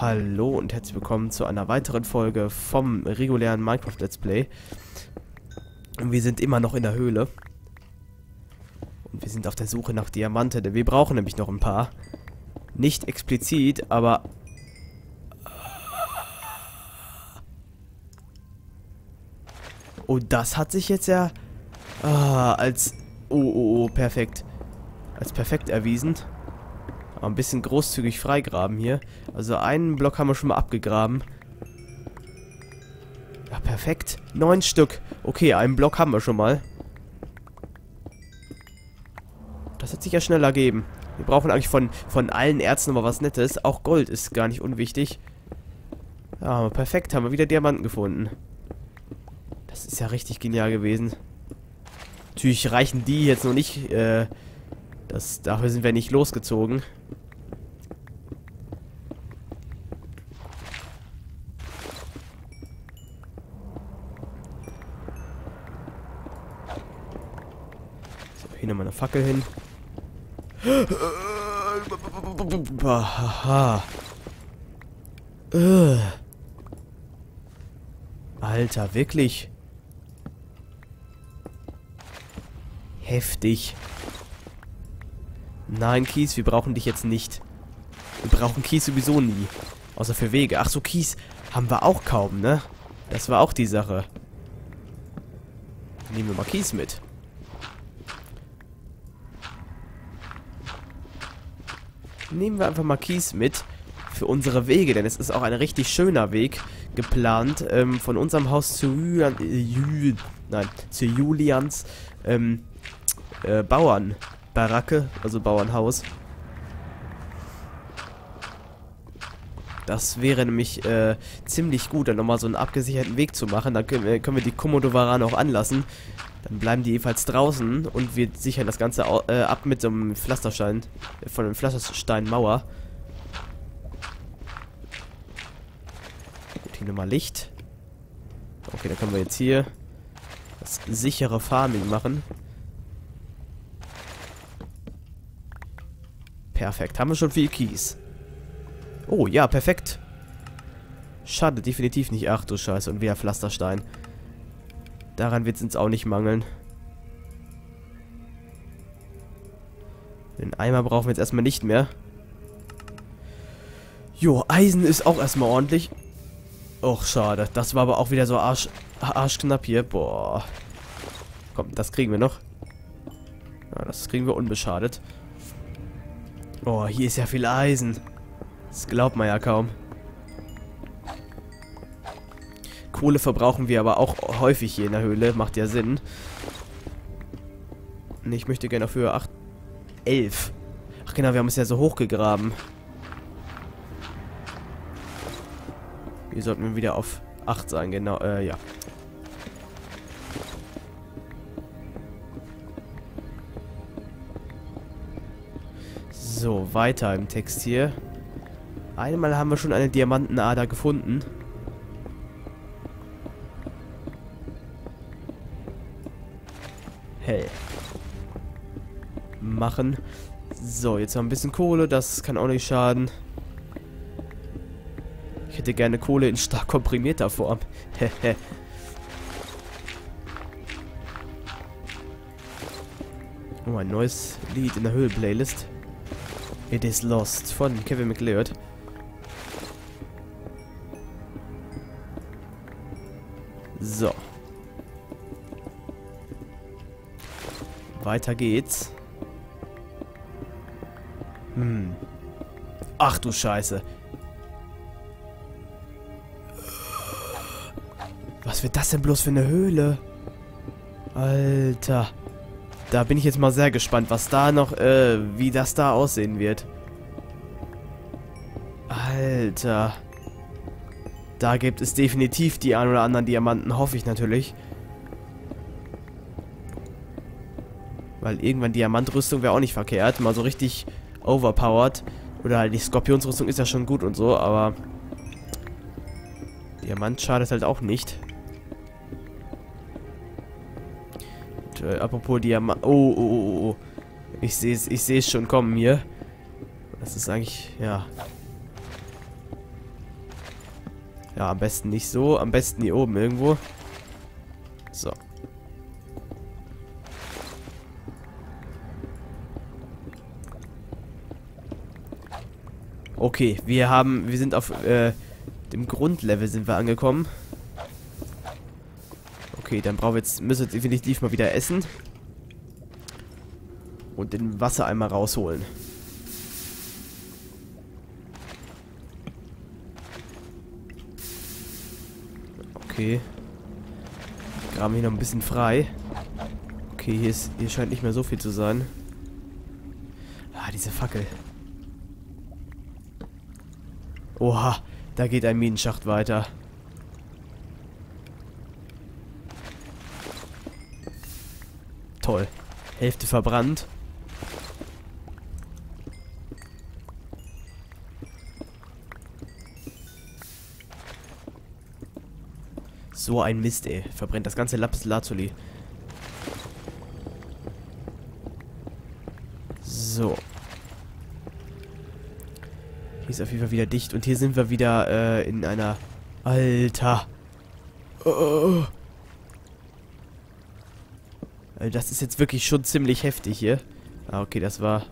Hallo und herzlich willkommen zu einer weiteren Folge vom regulären Minecraft Let's Play. Und wir sind immer noch in der Höhle. Und wir sind auf der Suche nach Diamanten, denn wir brauchen nämlich noch ein paar. Nicht explizit, aber... Oh, das hat sich jetzt ja... als... Oh, perfekt. Als perfekt erwiesen. Ein bisschen großzügig freigraben hier. Also einen Block haben wir schon mal abgegraben. Ja, perfekt. 9 Stück. Okay, einen Block haben wir schon mal. Das hat sich ja schnell ergeben. Wir brauchen eigentlich von allen Erzen nochmal was Nettes. Auch Gold ist gar nicht unwichtig. Ja, perfekt. Haben wir wieder Diamanten gefunden. Das ist ja richtig genial gewesen. Natürlich reichen die jetzt noch nicht, dafür sind wir nicht losgezogen. So, hier nochmal eine Fackel hin. Alter, wirklich? Heftig. Nein, Kies, wir brauchen dich jetzt nicht. Wir brauchen Kies sowieso nie. Außer für Wege. Ach so, Kies haben wir auch kaum, ne? Das war auch die Sache. Nehmen wir mal Kies mit. Nehmen wir einfach mal Kies mit für unsere Wege, denn es ist auch ein richtig schöner Weg geplant. Von unserem Haus zu Julians Bauern. Baracke, also Bauernhaus. Das wäre nämlich ziemlich gut, dann nochmal so einen abgesicherten Weg zu machen. Dann können wir die Komodowarane auch anlassen. Dann bleiben die jedenfalls draußen und wir sichern das Ganze ab mit so einem Pflasterstein, von einem Pflastersteinmauer. Gut, hier nochmal Licht. Okay, dann können wir jetzt hier das sichere Farming machen. Perfekt. Haben wir schon viel Kies. Oh, ja, perfekt. Schade, definitiv nicht. Ach du Scheiße. Und wieder Pflasterstein. Daran wird es uns auch nicht mangeln. Den Eimer brauchen wir jetzt erstmal nicht mehr. Jo, Eisen ist auch erstmal ordentlich. Och, schade. Das war aber auch wieder so arschknapp hier. Boah. Komm, das kriegen wir noch. Ja, das kriegen wir unbeschadet. Oh, hier ist ja viel Eisen. Das glaubt man ja kaum. Kohle verbrauchen wir aber auch häufig hier in der Höhle. Macht ja Sinn. Und ich möchte gerne auf Höhe 8... 11. Ach genau, wir haben es ja so hoch gegraben. Hier sollten wir wieder auf 8 sein. Genau, ja. So, weiter im Text hier. Einmal haben wir schon eine Diamantenader gefunden. Hell. Machen. So, jetzt noch ein bisschen Kohle. Das kann auch nicht schaden. Ich hätte gerne Kohle in stark komprimierter Form. Hehe. Oh, ein neues Lied in der Höhle-Playlist. It is lost von Kevin McLeod. So. Weiter geht's. Ach du Scheiße. Was wird das denn bloß für eine Höhle? Alter. Da bin ich jetzt mal sehr gespannt, was da noch, wie das da aussehen wird. Alter. Da gibt es definitiv die ein oder anderen Diamanten, hoffe ich natürlich. Weil irgendwann Diamantrüstung wäre auch nicht verkehrt. Mal so richtig overpowered. Oder halt die Skorpionsrüstung ist ja schon gut und so, aber... Diamant schadet halt auch nicht. Apropos Diamant... Oh. Ich sehe es schon kommen hier. Das ist eigentlich... Ja. Ja, am besten nicht so. Am besten hier oben irgendwo. So. Okay, wir sind auf dem Grundlevel sind wir angekommen. Okay, dann müssen wir jetzt definitiv mal wieder essen. Und den Wassereimer rausholen. Okay. Graben hier noch ein bisschen frei. Okay, hier scheint nicht mehr so viel zu sein. Ah, diese Fackel. Oha, da geht ein Minenschacht weiter. Toll. Hälfte verbrannt. So ein Mist, ey. Verbrennt das ganze Lapis Lazuli. So. Hier ist auf jeden Fall wieder dicht. Und hier sind wir wieder in einer... Alter. Oh. Also das ist jetzt wirklich schon ziemlich heftig hier. Ah, okay, das war...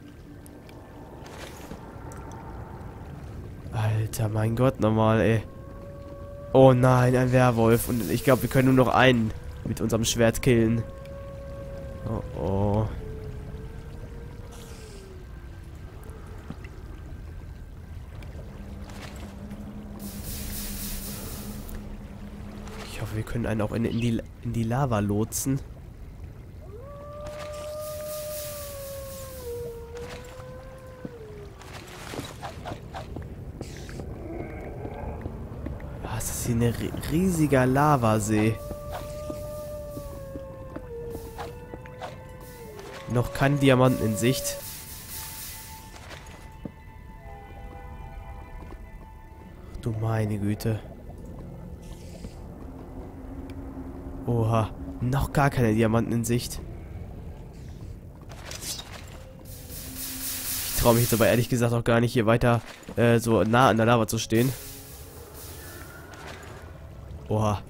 Alter, mein Gott, nochmal, ey. Oh nein, ein Werwolf. Und ich glaube, wir können nur noch einen mit unserem Schwert killen. Oh, oh. Ich hoffe, wir können einen auch in die Lava lotsen. Ein riesiger Lavasee. Noch kein Diamant in Sicht. Ach, du meine Güte. Oha. Noch gar keine Diamanten in Sicht. Ich traue mich jetzt aber ehrlich gesagt auch gar nicht, hier weiter so nah an der Lava zu stehen. Oha.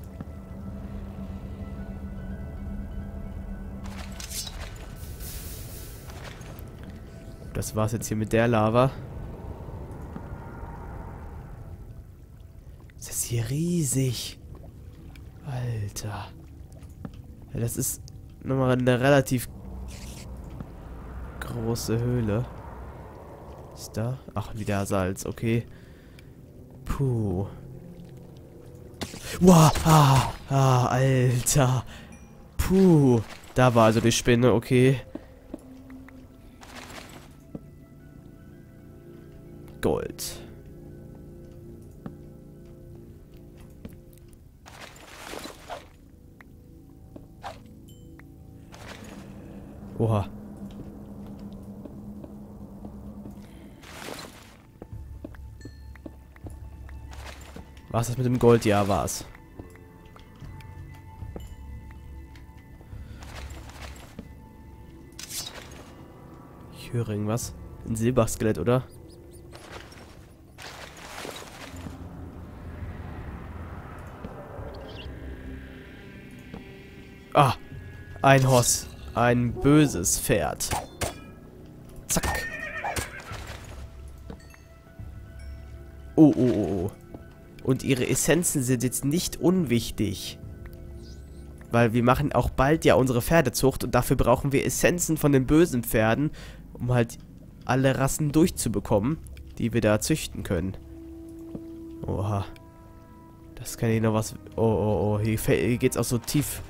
Das war's jetzt hier mit der Lava. Das ist hier riesig. Alter. Ja, das ist nochmal eine relativ große Höhle. Ist da? Ach, wieder Salz, okay. Puh. Wow, Alter. Puh. Da war also die Spinne, okay. Gold. Oha. War's das mit dem Gold? Ja, war's. Ich höre irgendwas. Ein Silberskelett, oder? Ah! Ein Hoss. Ein böses Pferd. Zack. Oh, oh, oh, oh. Und ihre Essenzen sind jetzt nicht unwichtig. Weil wir machen auch bald ja unsere Pferdezucht und dafür brauchen wir Essenzen von den bösen Pferden, um halt alle Rassen durchzubekommen, die wir da züchten können. Oha. Das kann hier noch was... Oh, oh, oh. Hier geht's auch so tief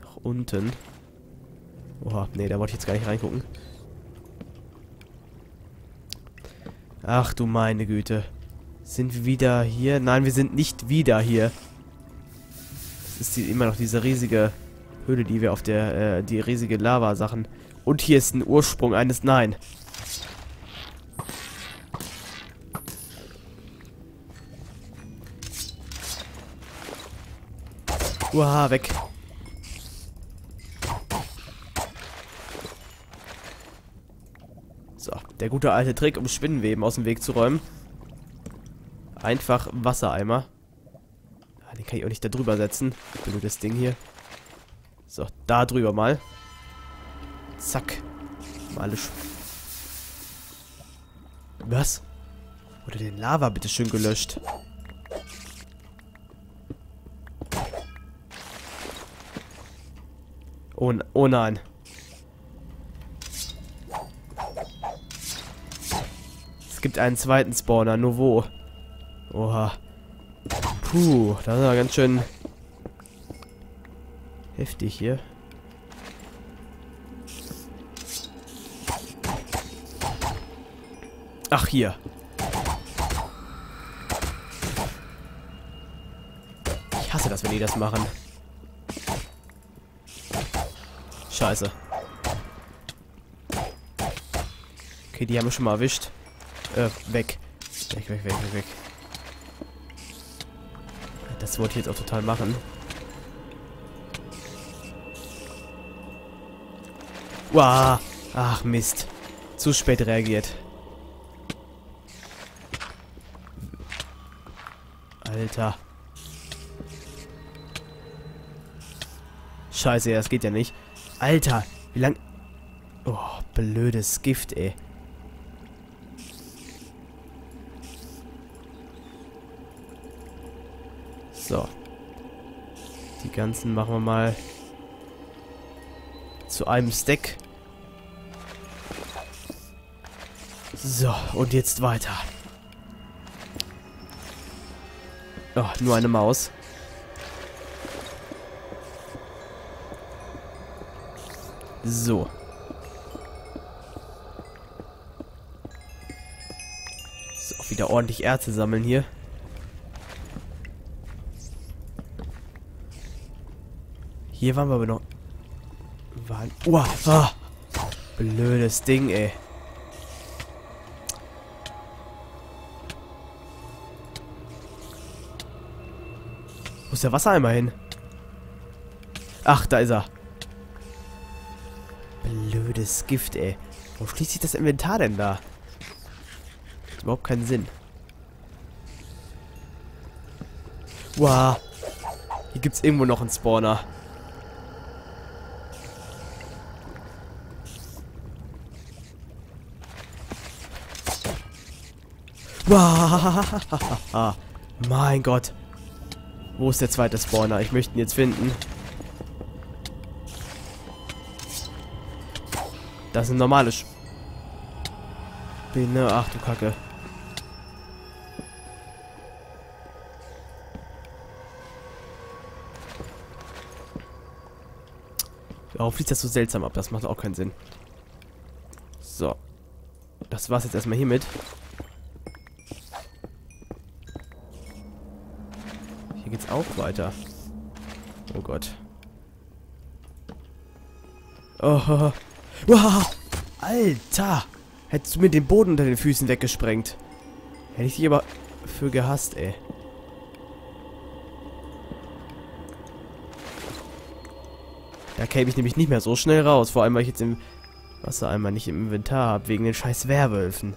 nach unten. Oha, nee, da wollte ich jetzt gar nicht reingucken. Ach du meine Güte. Sind wir wieder hier? Nein, wir sind nicht wieder hier. Es ist immer noch diese riesige Höhle, die wir auf der, die riesige Lava-Sachen. Und hier ist ein Ursprung eines... Nein. Uah, weg. So, der gute alte Trick, um Spinnenweben aus dem Weg zu räumen. Einfach Wassereimer. Den kann ich auch nicht da drüber setzen. Ich benutze das Ding hier. So, da drüber mal. Zack. Mal alles. Was? Wurde den Lava bitte schön gelöscht? Oh nein. Es gibt einen zweiten Spawner, nur wo? Oha. Puh, das ist aber ganz schön heftig hier. Ach, hier. Ich hasse das, wenn die das machen. Scheiße. Okay, die haben wir schon mal erwischt. Weg. Weg, weg, weg, weg, weg. Das wollte ich jetzt auch total machen. Wow. Ach, Mist. Zu spät reagiert. Alter. Scheiße, das geht ja nicht. Alter, wie lang... Oh, blödes Gift, ey. So. Die ganzen machen wir mal zu einem Stack. So, und jetzt weiter. Oh, nur eine Maus. So. So, wieder ordentlich Erze sammeln hier. Hier waren wir aber noch... Uah, ah, blödes Ding, ey. Wo ist der Wassereimer hin? Ach, da ist er. Blödes Gift, ey. Wo schließt sich das Inventar denn da? Hat überhaupt keinen Sinn. Uah. Hier gibt's irgendwo noch einen Spawner. Mein Gott. Wo ist der zweite Spawner? Ich möchte ihn jetzt finden. Das ist ein normales Spinne. Ach du Kacke. Warum fließt das so seltsam ab? Das macht auch keinen Sinn. So. Das war's jetzt erstmal hiermit. Geht's auch weiter. Oh Gott. Oh. Wow. Alter. Hättest du mir den Boden unter den Füßen weggesprengt. Hätte ich dich aber für gehasst, ey. Da käme ich nämlich nicht mehr so schnell raus. Vor allem, weil ich jetzt im Wassereimer nicht im Inventar habe. Wegen den scheiß Werwölfen.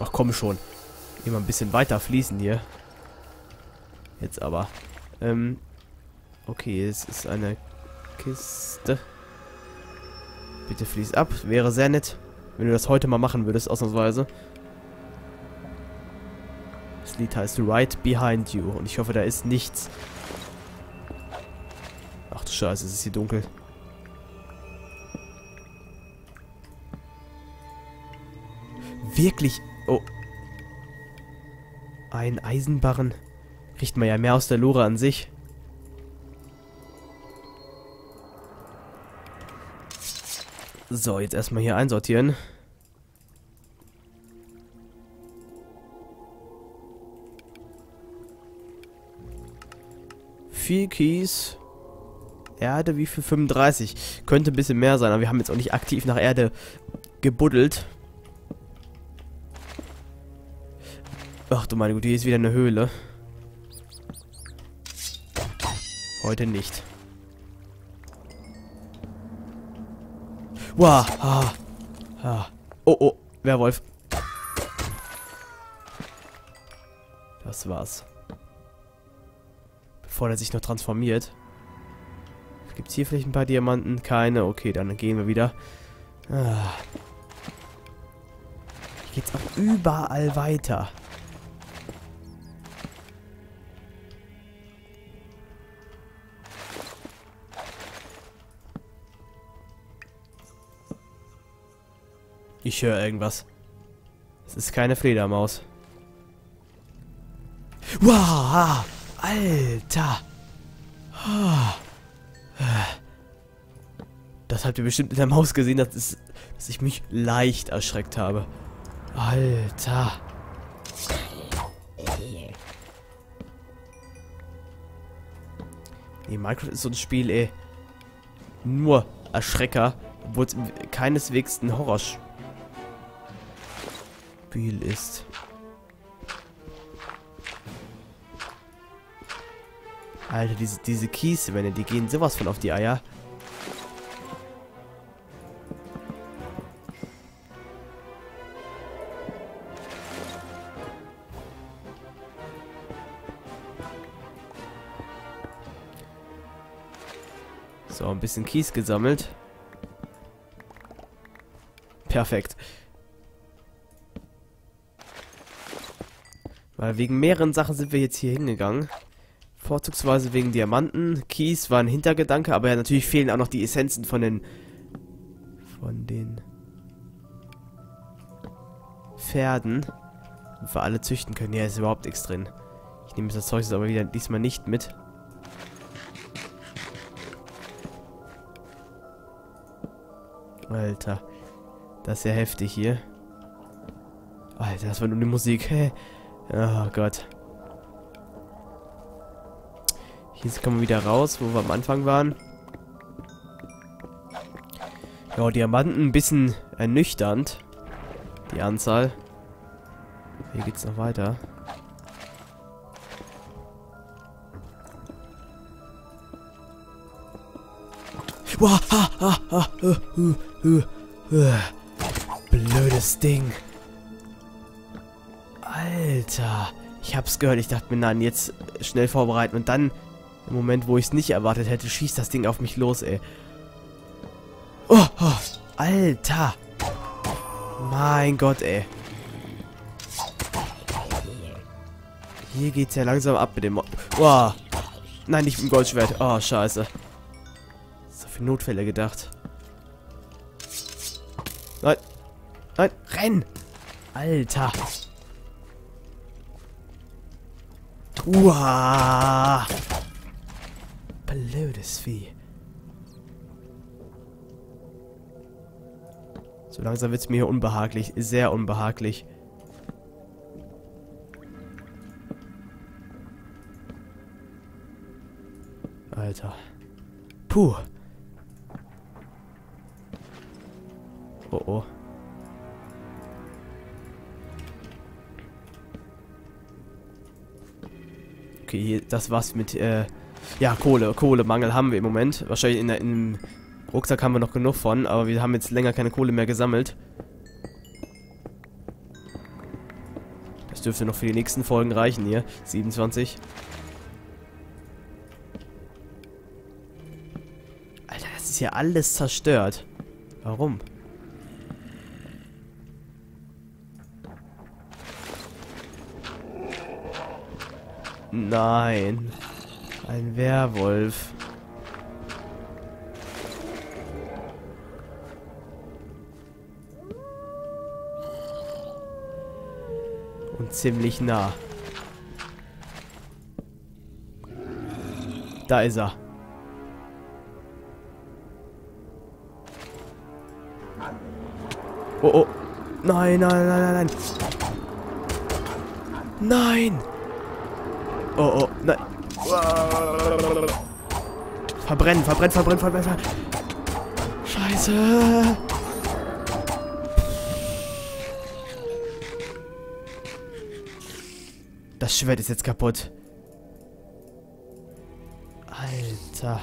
Ach komm schon. Immer ein bisschen weiter fließen hier. Jetzt aber. Okay, es ist eine Kiste. Bitte fließ ab. Wäre sehr nett, wenn du das heute mal machen würdest, ausnahmsweise. Das Lied heißt Right Behind You. Und ich hoffe, da ist nichts. Ach du Scheiße, es ist hier dunkel. Wirklich? Oh. Ein Eisenbarren. Kriegt man ja mehr aus der Lore an sich. So, jetzt erstmal hier einsortieren. Viel Kies. Erde wie für 35. Könnte ein bisschen mehr sein, aber wir haben jetzt auch nicht aktiv nach Erde gebuddelt. Ach du meine Güte, hier ist wieder eine Höhle. Heute nicht. Wow. Ah. Ah. Oh, oh. Werwolf. Das war's. Bevor er sich noch transformiert. Gibt's hier vielleicht ein paar Diamanten? Keine. Okay, dann gehen wir wieder. Ah. Hier geht's auch überall weiter. Ich höre irgendwas. Es ist keine Fledermaus. Wow! Alter! Das habt ihr bestimmt in der Maus gesehen, dass ich mich leicht erschreckt habe. Alter! Nee, Minecraft ist so ein Spiel, ey. Nur Erschrecker, obwohl es keineswegs ein Horrorspiel ist. Alter, diese Kieswände, die gehen sowas von auf die Eier. So, ein bisschen Kies gesammelt. Perfekt. Weil wegen mehreren Sachen sind wir jetzt hier hingegangen. Vorzugsweise wegen Diamanten. Kies war ein Hintergedanke, aber ja, natürlich fehlen auch noch die Essenzen von den... Pferden. Und wir alle züchten können. Ja, ist überhaupt nichts drin. Ich nehme das Zeug jetzt aber wieder diesmal nicht mit. Alter. Das ist ja heftig hier. Alter, das war nur die Musik. Hä? Oh Gott. Hier kommen wir wieder raus, wo wir am Anfang waren. Ja, Diamanten ein bisschen ernüchternd. Die Anzahl. Hier geht's noch weiter. Blödes Ding. Alter, ich hab's gehört. Ich dachte mir, nein, jetzt schnell vorbereiten. Und dann, im Moment, wo ich es nicht erwartet hätte, schießt das Ding auf mich los, ey. Oh, oh, Alter. Mein Gott, ey. Hier geht's ja langsam ab mit dem... Oh, nein, nicht mit dem Goldschwert. Oh, scheiße. So für Notfälle gedacht. Nein. Nein, renn. Alter. Uah! Blödes Vieh. So langsam wird es mir hier unbehaglich. Sehr unbehaglich. Alter. Puh. Oh oh. Okay, hier, das war's mit, ja, Kohle. Kohlemangel haben wir im Moment. Wahrscheinlich im Rucksack haben wir noch genug von, aber wir haben jetzt länger keine Kohle mehr gesammelt. Das dürfte noch für die nächsten Folgen reichen hier. 27. Alter, das ist ja alles zerstört. Warum? Nein. Ein Werwolf. Und ziemlich nah. Da ist er. Oh, oh. Nein, nein, nein, nein, nein. Nein! Oh, oh, nein. Verbrennen, verbrennen, verbrennen, verbrennen, verbrennen. Scheiße. Das Schwert ist jetzt kaputt. Alter.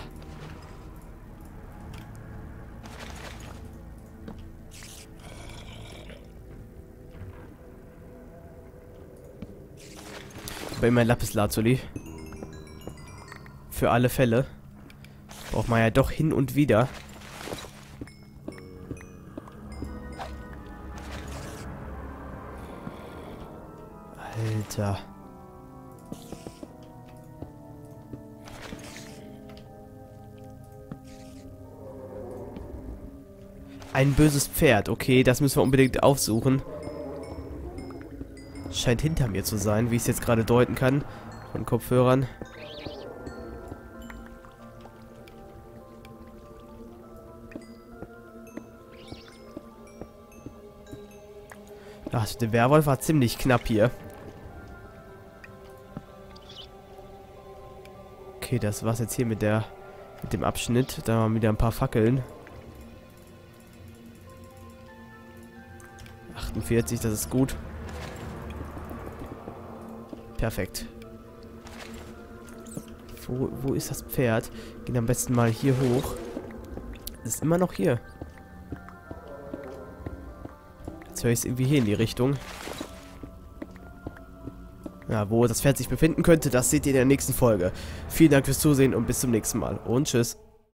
bei meinem Lapis-Lazuli. Für alle Fälle. Braucht man ja doch hin und wieder. Alter. Ein böses Pferd. Okay, das müssen wir unbedingt aufsuchen. Scheint hinter mir zu sein, wie ich es jetzt gerade deuten kann. Von Kopfhörern. Ach, der Werwolf war ziemlich knapp hier. Okay, das war's jetzt hier mit dem Abschnitt. Da haben wir wieder ein paar Fackeln. 48, das ist gut. Perfekt. Wo ist das Pferd? Gehen am besten mal hier hoch. Es ist immer noch hier. Jetzt höre ich es irgendwie hier in die Richtung. Ja, wo das Pferd sich befinden könnte, das seht ihr in der nächsten Folge. Vielen Dank fürs Zusehen und bis zum nächsten Mal. Und tschüss.